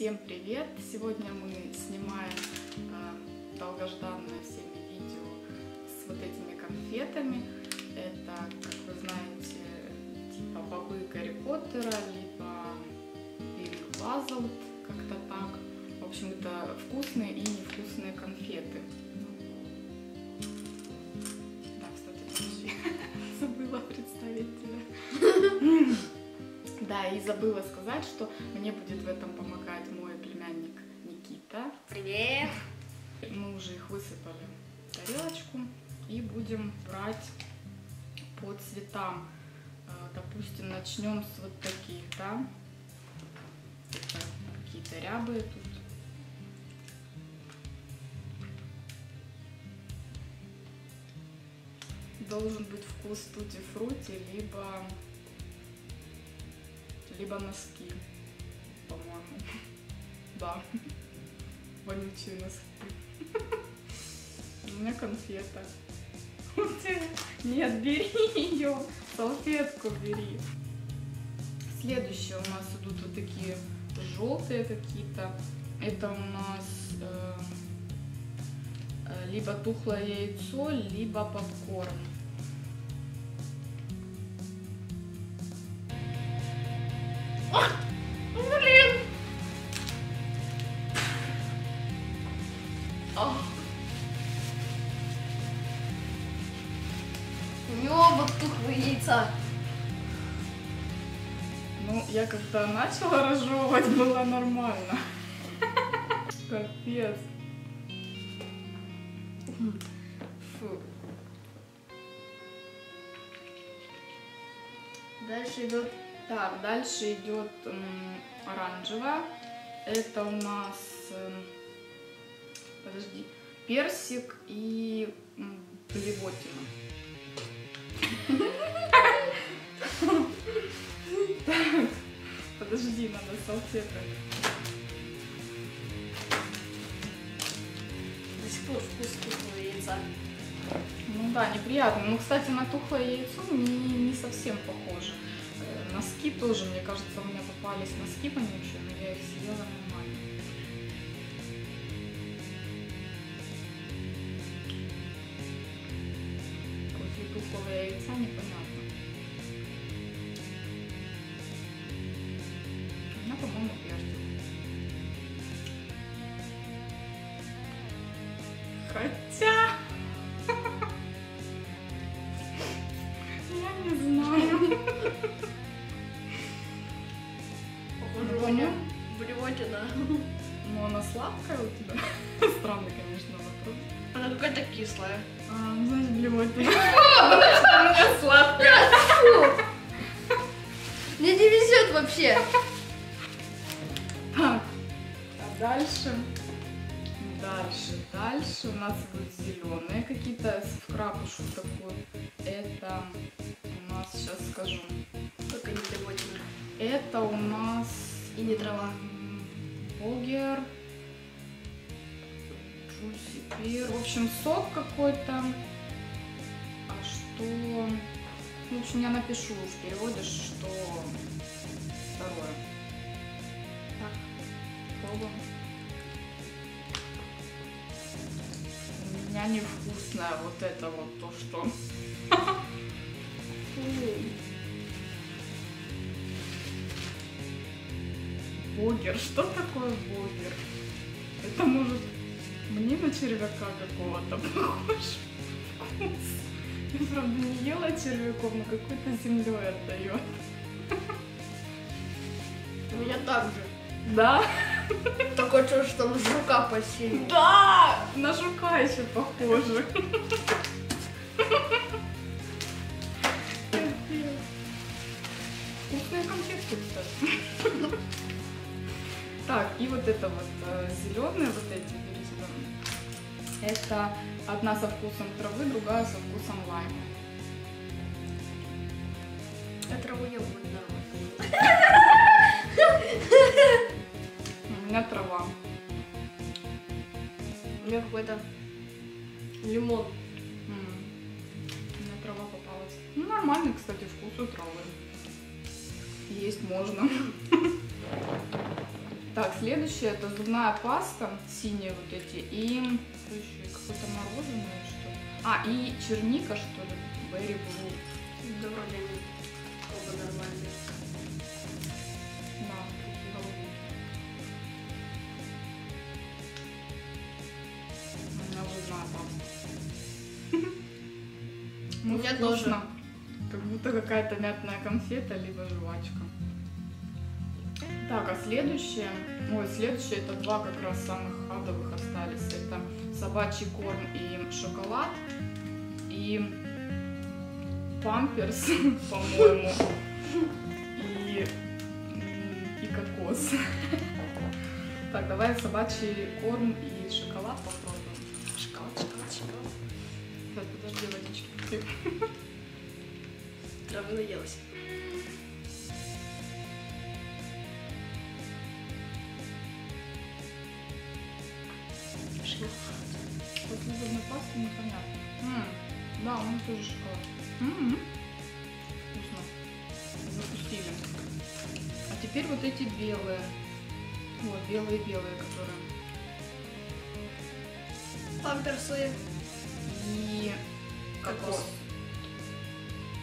Всем привет! Сегодня мы снимаем долгожданное всеми видео с вот этими конфетами. Это, как вы знаете, типа бобы Гарри Поттера, либо Бин Бузлд, как-то так. В общем, это вкусные и невкусные конфеты. Да, кстати, забыла представить тебя. Да, и забыла сказать, что мне будет в этом помогать мой племянник Никита. Привет! Мы уже их высыпали в тарелочку и будем брать по цветам. Допустим, начнем с вот таких, да? Какие-то рябые тут. Должен быть вкус тутти-фрути, либо носки, по-моему. Да, вонючие носки. У меня конфета. Нет, бери ее, салфетку бери. Следующие у нас идут вот такие желтые какие-то. Это у нас либо тухлое яйцо, либо попкорн. Блин! У него вот тухлые яйца. Ну, я когда начала разжевывать, было нормально. Капец. Фу. Дальше идет. Так, дальше идет оранжевая. Это у нас, подожди, персик и блевотина. Так, подожди, надо салфетку. До сих пор вкус тухлого яйца. Ну да, неприятно. Ну, кстати, на тухлое яйцо не совсем похоже. Носки тоже, мне кажется, у меня попались носки вонючие, но я их съела нормально. После тухлого яйца непонятно. У меня, по-моему, перчик. Хотя... Я не знаю. Блевотина. Ну, она сладкая у тебя. Странный, конечно, вопрос. Она какая-то кислая. А, ну, знаешь, блевотина. Она сладкая. Мне не везет вообще. Так, а дальше у нас будут зеленые какие-то в крапушу такой. Это у нас, сейчас скажу. Как они блевотины? Это у нас... И не трава. Бугер. Джусипир. В общем, сок какой-то. А что... В общем, я напишу в переводе, что второе. Так, пробуем. У меня невкусное вот это вот то, что... Бугер. Что такое бугер? Это может мне на червяка какого-то похож вкус. Я, правда, не ела червяков, но какой-то землей отдает. У меня так же. Да? Такое чувство, что на жука посеял. Да! На жука еще похоже. Вкусные конфетки, кстати. Так, и вот это вот зеленые, вот эти перезеленые, это одна со вкусом травы, другая со вкусом лайма. А траву я буду давать. У меня трава. У меня какой-то лимон. У меня трава попалась. Ну, нормальный, кстати, вкус у травы. Есть можно. Так, следующее это зубная паста, синие вот эти, и что еще, какое-то мороженое, что ли? А, и черника, что ли, Berry Blue. Да, вроде они оба нормальные. Да, голубенькие. Она зубная паста. Ну, я тоже. Как будто какая-то мятная конфета, либо жвачка. Так, а следующее, ой, следующее это два как раз самых адовых остались. Это собачий корм и шоколад, и памперс, по-моему, и кокос. Так, давай собачий корм и шоколад попробуем. Шоколад. Так, подожди, водички. Травы наелась. Вот зубной пасты непонятно. Да, он тоже шоколад. Вкусно. Запустили. А теперь вот эти белые. Вот, белые-белые, которые. Памперсы. И кокос.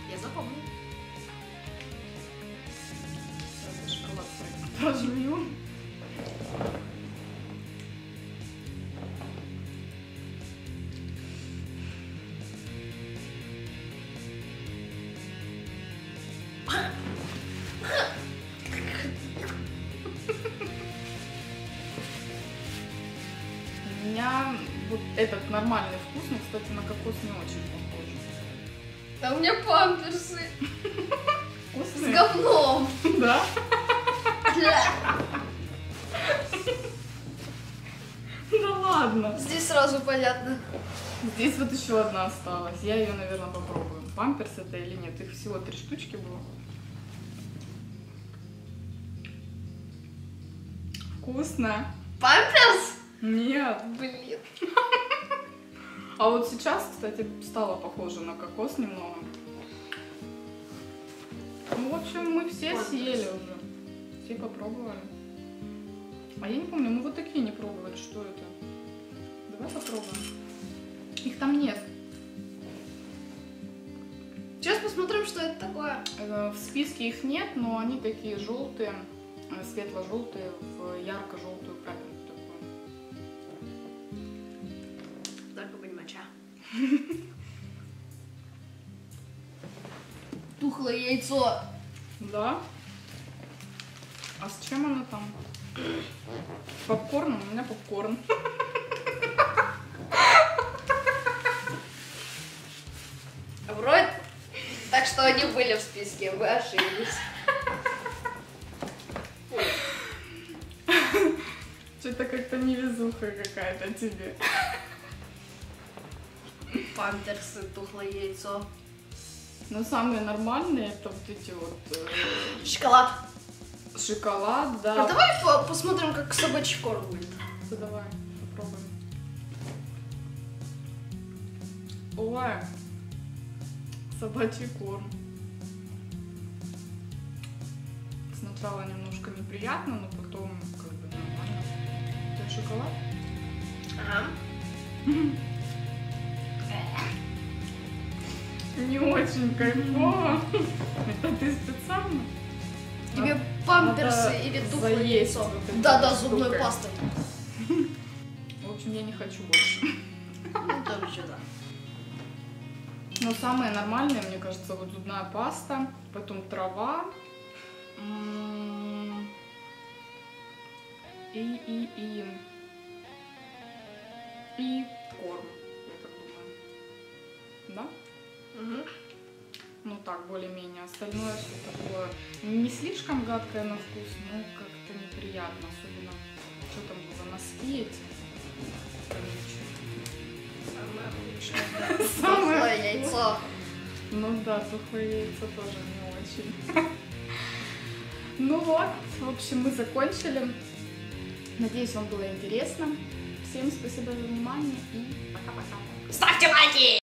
Я запомню. Сейчас шоколад прожмем. У меня вот этот нормальный вкус, но, кстати, на кокос не очень похож. Да у меня памперсы. Вкусные? С говном. Да? Да ладно. Здесь сразу понятно. Здесь вот еще одна осталась. Я ее, наверное, попробую. Памперс это или нет? Их всего 3 штучки было. Вкусно. Памперс? Нет. Блин. А вот сейчас, кстати, стало похоже на кокос немного. Ну, в общем, мы все памперс съели уже. Все попробовали. А я не помню, мы вот такие не пробовали. Что это? Давай попробуем. Их там нет. Сейчас посмотрим, что это такое. В списке их нет, но они такие желтые, светло-желтые, в ярко-желтую крапинку. Тухлое яйцо. Да? А с чем оно там? Попкорн? У меня попкорн. Вроде так, что они были в списке, вы ошиблись. Что-то как-то невезуха какая-то тебе. Памперсы, тухлое яйцо. Но самые нормальные это вот эти вот... Шоколад. Шоколад, да. А давай посмотрим, как собачий корм будет. Ну, давай, попробуем. Ой, собачий корм. Сначала немножко неприятно, но потом как бы нормально. Это шоколад? Ага. Не очень кайфово. Это ты специально? Тебе памперсы или тухлое яйцо? Да, зубной пастой. В общем, я не хочу больше. Ну, тоже сюда. Но самые нормальные, мне кажется, вот зубная паста, потом трава. И корм, я так думаю. Да? Угу. Ну так, более-менее. Остальное все такое не слишком гадкое на вкус, но как-то неприятно. Особенно, что там было, носки эти? Самое лучшее. Тухлое яйцо. Ну да, тухлое яйцо тоже не очень. Ну вот, в общем, мы закончили. Надеюсь, вам было интересно. Всем спасибо за внимание и пока-пока. Ставьте лайки!